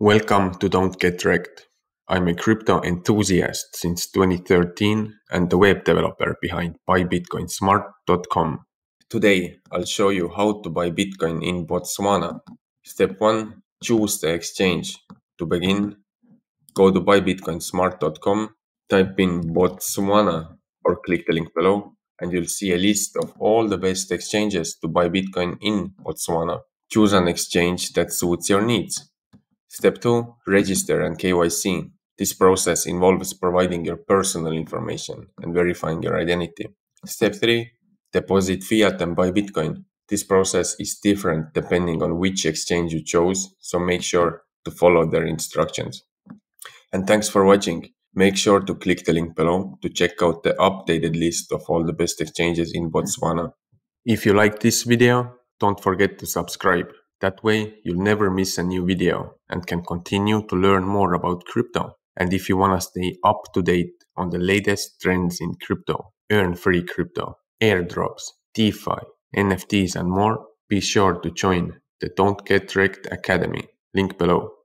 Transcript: Welcome to Don't Get Rekt. I'm a crypto enthusiast since 2013 and the web developer behind BuyBitcoinSmart.com. Today, I'll show you how to buy Bitcoin in Botswana. Step 1. Choose the exchange. To begin, go to BuyBitcoinSmart.com, type in Botswana or click the link below, and you'll see a list of all the best exchanges to buy Bitcoin in Botswana. Choose an exchange that suits your needs. Step 2. Register and KYC. This process involves providing your personal information and verifying your identity. Step 3. Deposit fiat and buy Bitcoin. This process is different depending on which exchange you chose, so make sure to follow their instructions. And thanks for watching. Make sure to click the link below to check out the updated list of all the best exchanges in Botswana. If you like this video, don't forget to subscribe. That way, you'll never miss a new video and can continue to learn more about crypto. And if you want to stay up to date on the latest trends in crypto, earn free crypto, airdrops, DeFi, NFTs and more, be sure to join the Don't Get Rekt Academy. Link below.